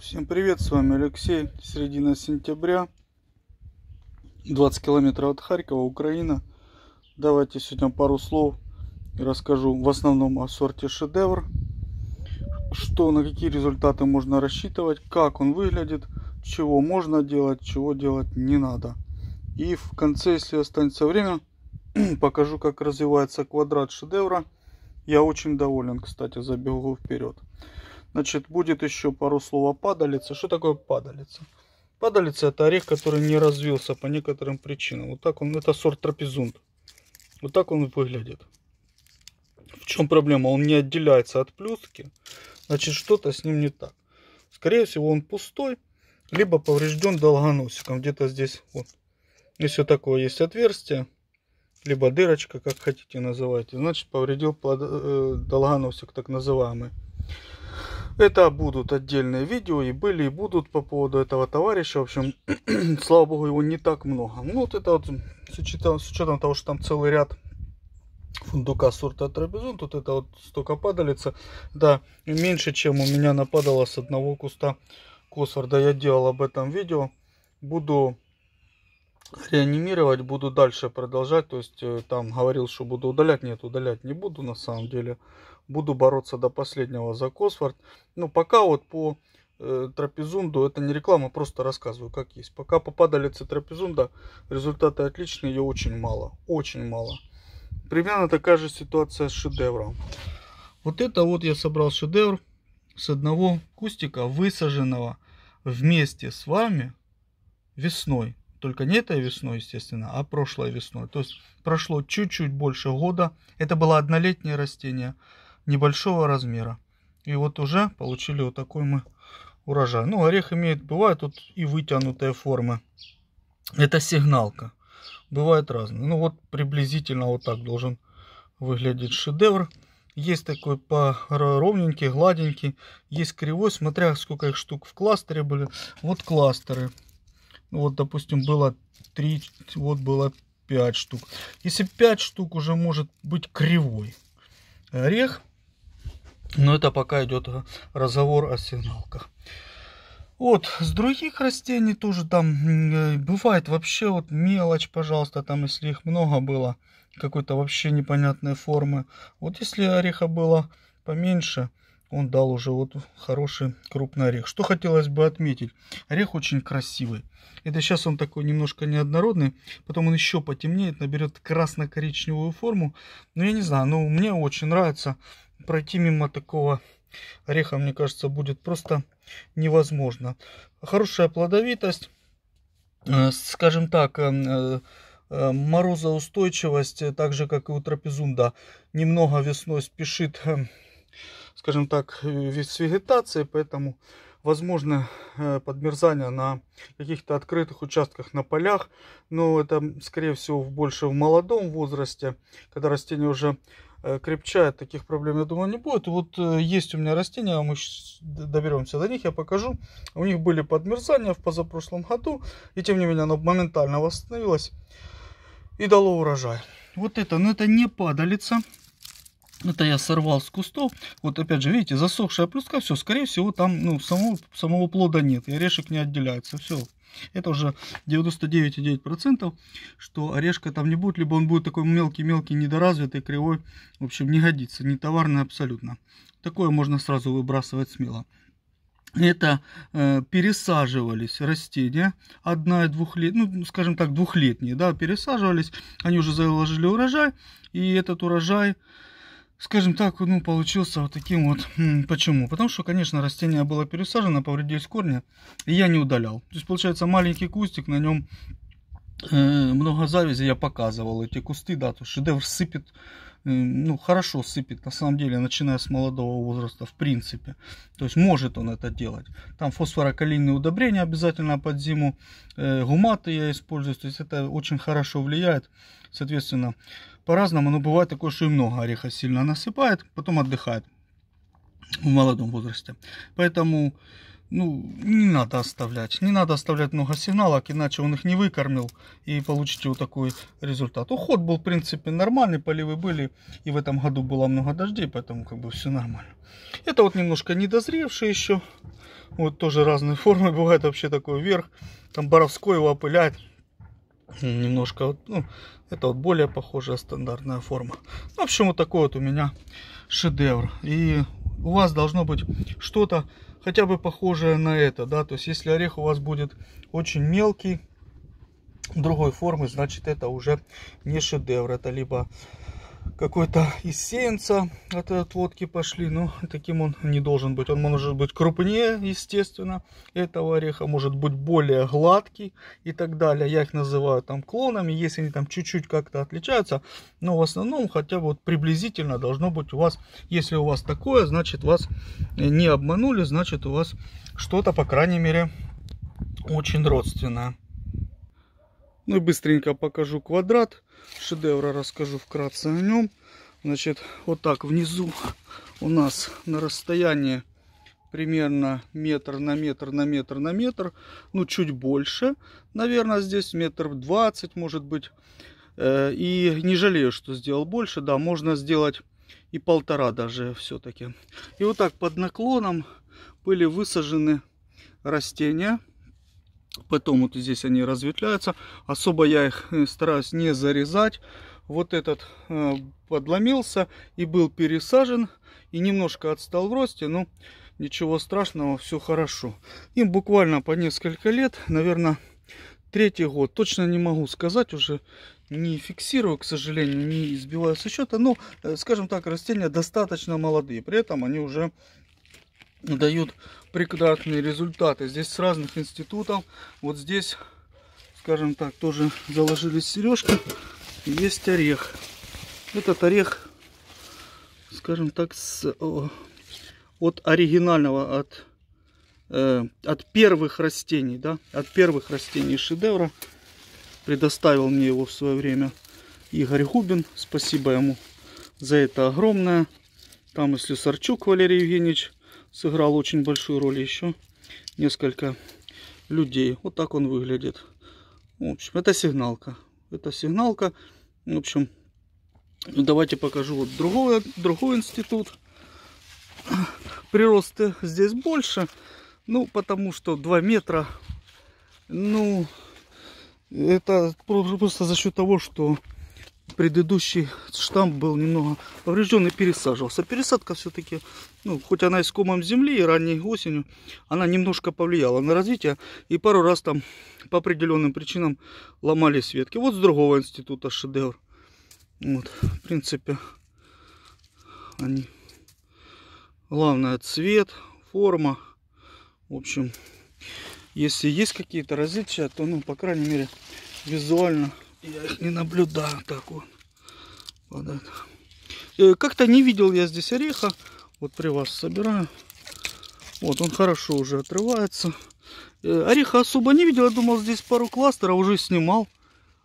Всем привет, с вами Алексей. Середина сентября, 20 километров от Харькова, Украина. Давайте сегодня пару слов расскажу в основном о сорте шедевр. Что, на какие результаты можно рассчитывать, как он выглядит, чего можно делать, чего делать не надо. И в конце, если останется время, покажу, как развивается квадрат шедевра. Я очень доволен, кстати, забегу вперед. Значит, будет еще пару слов о падалице. Что такое падалица? Падалица — это орех, который не развился по некоторым причинам. Вот так он, это сорт трапезунд. Вот так он выглядит. В чем проблема? Он не отделяется от плюски. Значит, что-то с ним не так. Скорее всего, он пустой, либо поврежден долгоносиком. Где-то здесь, вот. Если такое есть отверстие, либо дырочка, как хотите называйте. Значит, повредил долгоносик, так называемый. Это будут отдельные видео, и были, и будут по поводу этого товарища. В общем, слава богу, его не так много. Ну, вот это вот, с учетом того, что там целый ряд фундука сорта трапезунд, тут это вот столько падалица. Да, меньше, чем у меня нападало с одного куста Косфорда. Я делал об этом видео. Буду реанимировать, буду дальше продолжать. То есть, там говорил, что буду удалять. Нет, удалять не буду на самом деле. Буду бороться до последнего за Косфорд. Но пока вот по трапезунду, это не реклама, просто рассказываю, как есть. Пока по падалице трапезунда результаты отличные, ее очень мало. Очень мало. Примерно такая же ситуация с шедевром. Вот это вот я собрал шедевр с одного кустика, высаженного вместе с вами весной. Только не этой весной, естественно, а прошлой весной. То есть прошло чуть-чуть больше года. Это было однолетнее растение небольшого размера. И вот уже получили вот такой мы урожай. Ну, орех имеет, бывает тут и вытянутые формы. Это сигналка. Бывает разные. Ну, вот приблизительно вот так должен выглядеть шедевр. Есть такой ровненький, гладенький. Есть кривой, смотря сколько их штук в кластере были. Вот кластеры. Ну, вот, допустим, было 3, вот было 5 штук. Если 5 штук, уже может быть кривой орех. Но это пока идет разговор о сигналках. Вот, с других растений тоже там бывает вообще вот мелочь, пожалуйста, там, если их много было, какой-то вообще непонятной формы. Вот если ореха было поменьше, он дал уже вот хороший крупный орех. Что хотелось бы отметить? Орех очень красивый. Это сейчас он такой немножко неоднородный. Потом он еще потемнеет, наберет красно-коричневую форму. Но я не знаю, но мне очень нравится. Пройти мимо такого ореха, мне кажется, будет просто невозможно. Хорошая плодовитость. Скажем так, морозоустойчивость, так же, как и у трапезунда. Немного весной спешит, скажем так, с вегетацией, поэтому возможно подмерзание на каких-то открытых участках, на полях, но это скорее всего больше в молодом возрасте, когда растение уже крепчает, таких проблем, я думаю, не будет. Вот есть у меня растения, мы доберемся до них, я покажу. У них были подмерзания в позапрошлом году, и тем не менее оно моментально восстановилось и дало урожай. Вот это, но это не падалица. Это я сорвал с кустов. Вот опять же, видите, засохшая плюска. Все, скорее всего, там ну, самого плода нет. И орешек не отделяется. Все. Это уже 99,9%, что орешка там не будет. Либо он будет такой мелкий-мелкий, недоразвитый, кривой. В общем, не годится. Не товарный абсолютно. Такое можно сразу выбрасывать смело. Это пересаживались растения 1- и 2-летние, ну, скажем так, 2-летние, да, пересаживались. Они уже заложили урожай. И этот урожай, скажем так, ну, получился вот таким вот. Почему? Потому что, конечно, растение было пересажено, повредились корни, и я не удалял. То есть, получается, маленький кустик, на нем много завязи, я показывал эти кусты, да, то шедевр сыпет, ну, хорошо сыпет, на самом деле, начиная с молодого возраста, в принципе. То есть, может он это делать. Там фосфорокалийные удобрения обязательно под зиму, гуматы я использую, то есть, это очень хорошо влияет, соответственно, по-разному, но бывает такое, что и много ореха сильно насыпает, потом отдыхает в молодом возрасте. Поэтому ну, не надо оставлять много сигналок, иначе он их не выкормил, и получите вот такой результат. Уход был, в принципе, нормальный, поливы были, и в этом году было много дождей, поэтому как бы все нормально. Это вот немножко недозревшие еще, вот тоже разные формы, бывает вообще такой вверх, там Боровской его опыляет, немножко, ну, это вот более похожая стандартная форма. В общем, вот такой вот у меня шедевр, и у вас должно быть что-то хотя бы похожее на это, да, то есть если орех у вас будет очень мелкий, другой формы, значит это уже не шедевр, это либо какой-то из сеянца от отводки пошли, но таким он не должен быть, он может быть крупнее, естественно, этого ореха, может быть более гладкий и так далее, я их называю там клонами, если они там чуть-чуть как-то отличаются, но в основном хотя бы вот приблизительно должно быть у вас, если у вас такое, значит вас не обманули, значит у вас что-то, по крайней мере, очень родственное. Ну и быстренько покажу квадрат шедевра, расскажу вкратце о нем. Значит, вот так внизу у нас на расстоянии примерно метр на метр на метр на метр, ну чуть больше, наверное, здесь 1,20 метра, может быть. И не жалею, что сделал больше, да, можно сделать и 1,5 даже все-таки. И вот так под наклоном были высажены растения. Потом вот здесь они разветвляются. Особо я их стараюсь не зарезать. Вот этот подломился и был пересажен. И немножко отстал в росте. Но ничего страшного, все хорошо. Им буквально по несколько лет. Наверное, третий год. Точно не могу сказать, уже не фиксирую, к сожалению. Не избиваю со счета. Но, скажем так, растения достаточно молодые. При этом они уже дают прекрасные результаты. Здесь с разных институтов. Вот здесь, скажем так, тоже заложились сережки. Есть орех. Этот орех, скажем так, от оригинального, от первых растений, да, от первых растений шедевра. Предоставил мне его в свое время Игорь Губин. Спасибо ему за это огромное. Там и Лесарчук Валерий Евгеньевич сыграл очень большую роль, еще несколько людей. Вот так он выглядит. В общем, это сигналка. Это сигналка. В общем, давайте покажу вот другой институт. Приросты здесь больше. Ну, потому что 2 метра. Ну, это просто за счет того, что предыдущий штамм был немного поврежден и пересаживался. Пересадка все-таки, ну, хоть она и с комом земли, и ранней осенью, она немножко повлияла на развитие. И пару раз там по определенным причинам ломались ветки. Вот с другого института шедевр. Вот, в принципе, они. Главное, цвет, форма. В общем, если есть какие-то различия, то, ну, по крайней мере, визуально я их не наблюдаю. Так вот. Вот как-то не видел я здесь ореха. Вот при вас собираю. Вот он хорошо уже отрывается. Ореха особо не видел. Я думал, здесь пару кластеров. Уже снимал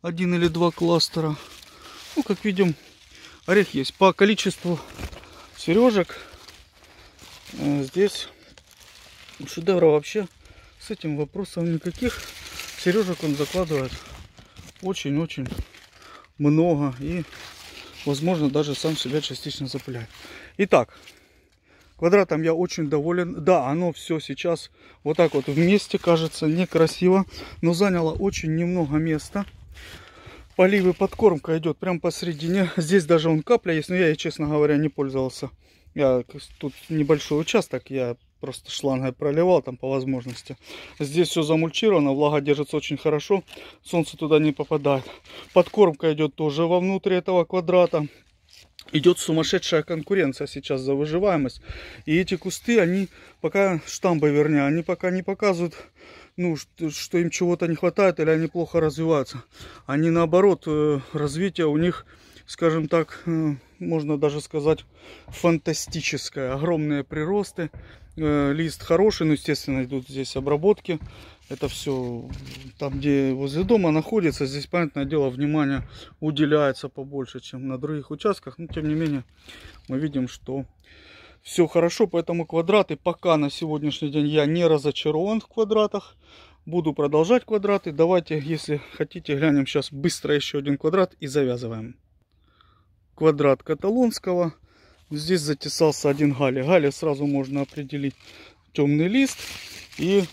1 или 2 кластера. Ну, как видим, орех есть. По количеству сережек здесь у шедевра вообще с этим вопросом никаких. Сережек он закладывает очень-очень много, и возможно даже сам себя частично запыляет. Итак, квадратом я очень доволен. Да, оно все сейчас вот так вот вместе, кажется некрасиво, но заняло очень немного места. Поливы, подкормка идет прям посередине. Здесь даже он капля есть, но я ей, честно говоря, не пользовался. Я тут небольшой участок, я просто шлангой проливал там по возможности. Здесь все замульчировано, влага держится очень хорошо, солнце туда не попадает. Подкормка идет тоже вовнутрь этого квадрата. Идет сумасшедшая конкуренция сейчас за выживаемость. И эти кусты, они пока, штамбы вернее, они пока не показывают, ну, что им чего-то не хватает или они плохо развиваются. Они наоборот, развитие у них, скажем так, можно даже сказать, фантастическое. Огромные приросты. Лист хороший, но, естественно, идут здесь обработки. Это все там, где возле дома находится. Здесь, понятное дело, внимание уделяется побольше, чем на других участках. Но, тем не менее, мы видим, что все хорошо, поэтому квадраты пока на сегодняшний день я не разочарован в квадратах. Буду продолжать квадраты. Давайте, если хотите, глянем сейчас быстро еще один квадрат и завязываем. Квадрат каталонского. Здесь затесался один гали. Гали сразу можно определить темный лист и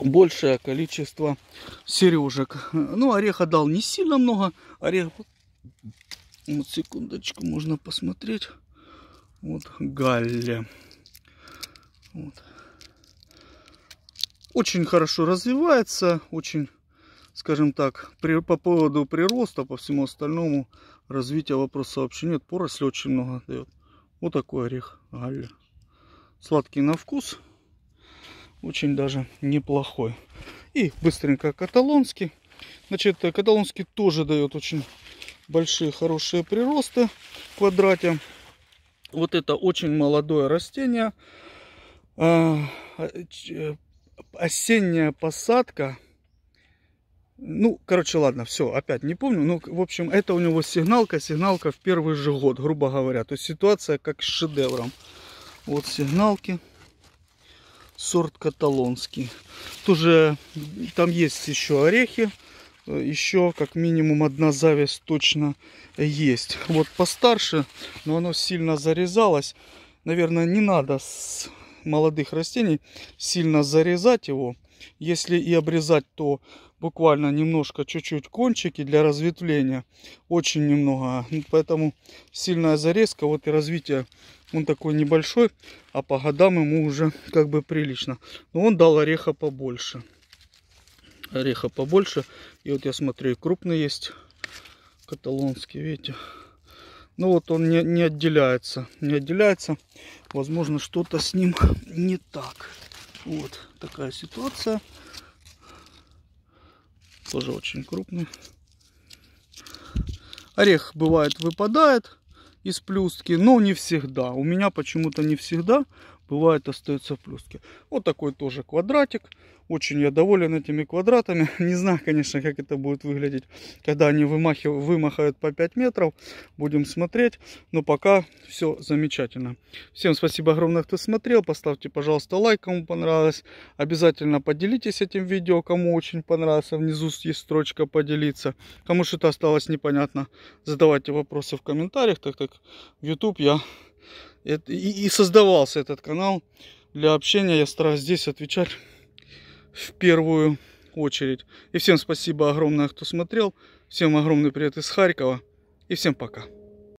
большее количество сережек. Ну, ореха дал не сильно много. Орех... Вот, секундочку, можно посмотреть. Вот галли. Вот. Очень хорошо развивается, очень, скажем так, по поводу прироста, по всему остальному развития вопроса вообще нет. Поросли очень много дает. Вот такой орех галли. Сладкий на вкус. Очень даже неплохой. И быстренько каталонский. Значит, каталонский тоже дает очень большие хорошие приросты в квадрате. Вот это очень молодое растение. Осенняя посадка. Ну, короче, ладно, все, опять не помню. Ну, в общем, это у него сигналка в первый же год, грубо говоря. То есть ситуация как с шедевром. Вот сигналки. Сорт каталонский. Тоже там есть еще орехи. Еще как минимум одна завязь точно есть. Вот постарше, но оно сильно зарезалось. Наверное, не надо с молодых растений сильно зарезать его. Если и обрезать, то буквально немножко, чуть-чуть кончики для разветвления. Очень немного. Поэтому сильная зарезка, вот и развитие. Он такой небольшой, а по годам ему уже как бы прилично. Но он дал ореха побольше. Ореха побольше. И вот я смотрю, и крупный есть. Каталонский, видите. Ну вот он не отделяется. Не отделяется. Возможно, что-то с ним не так. Вот такая ситуация. Тоже очень крупный. Орех бывает выпадает из плюстки, но не всегда. У меня почему-то не всегда бывает остается в плюстке. Вот такой тоже квадратик. Очень я доволен этими квадратами. Не знаю, конечно, как это будет выглядеть, когда они вымахают по 5 метров. Будем смотреть. Но пока все замечательно. Всем спасибо огромное, кто смотрел. Поставьте, пожалуйста, лайк, кому понравилось. Обязательно поделитесь этим видео, кому очень понравилось. Внизу есть строчка «Поделиться». Кому что-то осталось непонятно, задавайте вопросы в комментариях. Так как в YouTube я... И создавался этот канал для общения. Я стараюсь здесь отвечать в первую очередь. И всем спасибо огромное, кто смотрел. Всем огромный привет из Харькова. И всем пока.